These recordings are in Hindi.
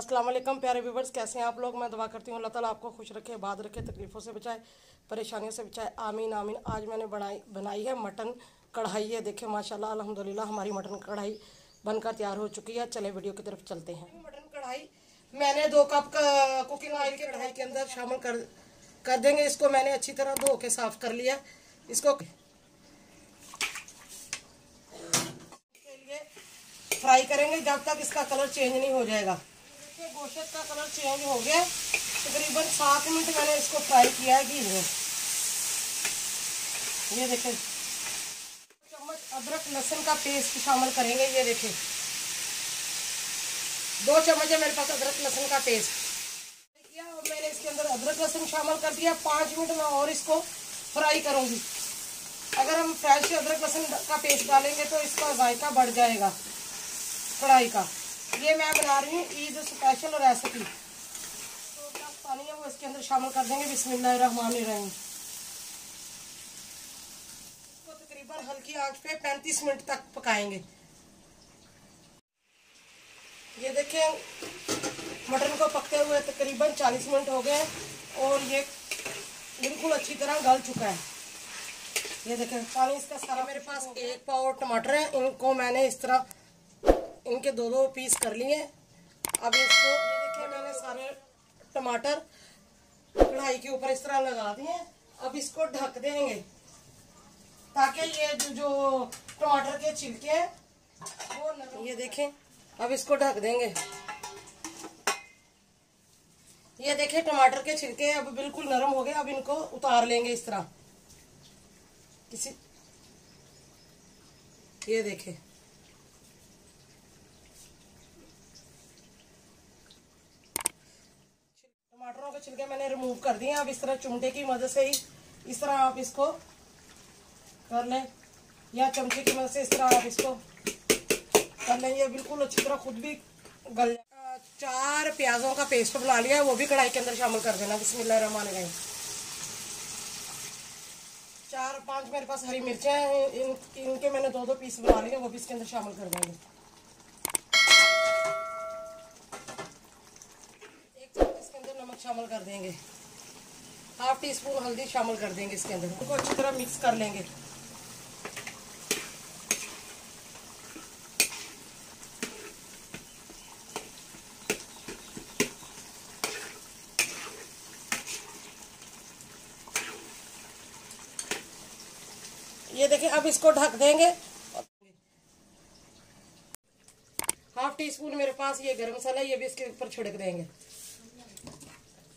अस्सलाम वालेकुम प्यारे व्यूवर्स, कैसे हैं आप लोग। मैं दुआ करती हूँ अल्लाह ताला आपको खुश रखे, आबाद रखे, तकलीफ़ों से बचाए, परेशानियों से बचाए, आमीन आमीन। आज मैंने बनाई है मटन कढ़ाई। है देखें माशाल्लाह अल्हम्दुलिल्लाह हमारी मटन कढ़ाई बनकर तैयार हो चुकी है। चले वीडियो की तरफ चलते हैं। मटन कढ़ाई मैंने 2 कप कुकिंग ऑयल के कढ़ाई के अंदर शामिल कर देंगे। इसको मैंने अच्छी तरह धो के साफ कर लिया। इसको के लिए फ्राई करेंगे जब तक इसका कलर चेंज नहीं हो जाएगा। गोश्त का कलर चेंज हो गया। तकरीबन 7 मिनट मैंने इसको फ्राई किया है घी में। ये देखें चम्मच अदरक लहसुन का पेस्ट शामिल करेंगे। ये देखें 2 चम्मच है मेरे पास अदरक लहसुन का पेस्ट किया और मैंने इसके अंदर अदरक लहसुन शामिल कर दिया। 5 मिनट में और इसको फ्राई करूँगी। अगर हम फ्रेश अदरक लहसुन का पेस्ट डालेंगे तो इसका जायका बढ़ जाएगा कढ़ाई का। ये मैं बना रही हूँ ईद स्पेशल रेसिपी। 2 गिलास पानी है वो इसके अंदर शामिल कर देंगे। बिस्मिल्लाहिर्रहमानिर्रहीम। इसको तकरीबन हल्की आंच पे 35 मिनट तक पकाएंगे। ये देखें मटन को पकते हुए तकरीबन 40 मिनट हो गए और ये बिल्कुल अच्छी तरह गल चुका है। ये देखें पानी इसका सारा मेरे पास। 1 पाव टमाटर है, इनको मैंने इस तरह इनके 2-2 पीस कर लिए। अब इसको ये देखिए मैंने सारे टमाटर कढ़ाई के ऊपर इस तरह लगा दिए। अब इसको ढक देंगे ताकि ये जो टमाटर के छिलके हैं वो नरम। ये देखें अब इसको ढक देंगे। ये देखें टमाटर के छिलके अब बिल्कुल नरम हो गए। अब इनको उतार लेंगे इस तरह किसी। ये देखें टमाटरों के छिलके मैंने रिमूव कर दिए। अब इस तरह चिमटे की मदद से ही इस तरह आप इसको कर लें या चमचे की मदद से इस तरह आप इसको कर लें। ये बिल्कुल अच्छी तरह खुद भी गल। 4 प्याज़ों का पेस्ट बना लिया है, वो भी कढ़ाई के अंदर शामिल कर देना। बिस्मिल्लाहिर्रहमानिर्रहीम। 4-5 मेरे पास हरी मिर्चें हैं, इनके मैंने 2-2 पीस बना लिए, वो भी इसके अंदर शामिल कर देंगे। शामिल कर देंगे। 1/2 टीस्पून हल्दी शामिल कर देंगे इसके अंदर। इनको अच्छी तरह मिक्स कर लेंगे। ये देखिए अब इसको ढक देंगे। 1/2 टीस्पून मेरे पास ये गरम मसाला है, ये भी इसके ऊपर छिड़क देंगे।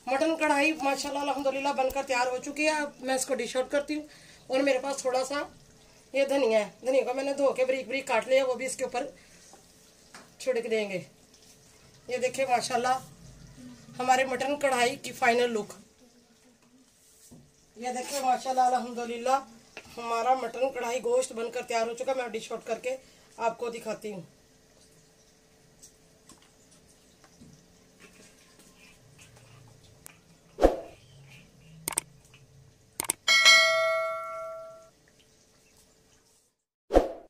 मटन कढ़ाई माशाल्लाह अल्हम्दुलिल्लाह बनकर तैयार हो चुकी है। अब मैं इसको डिश आउट करती हूँ। और मेरे पास थोड़ा सा ये धनिया है, धनिया को मैंने धो के बारीक बारीक काट लिया, वो भी इसके ऊपर छिड़क देंगे। ये देखिए माशाल्लाह हमारे मटन कढ़ाई की फाइनल लुक। ये देखिए माशाल्लाह अल्हम्दुलिल्लाह हमारा मटन कढ़ाई गोश्त बनकर तैयार हो चुका। मैं डिश आउट करके आपको दिखाती हूँ।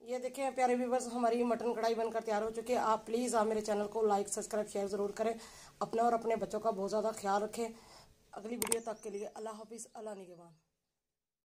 ये देखिए प्यारे व्यूवर्स हमारी मटन कढ़ाई बनकर तैयार हो चुकी है। आप प्लीज़ आप मेरे चैनल को लाइक, सब्सक्राइब, शेयर ज़रूर करें। अपना और अपने बच्चों का बहुत ज़्यादा ख्याल रखें। अगली वीडियो तक के लिए अल्लाह हाफिज़, अल्लाह निगहबान।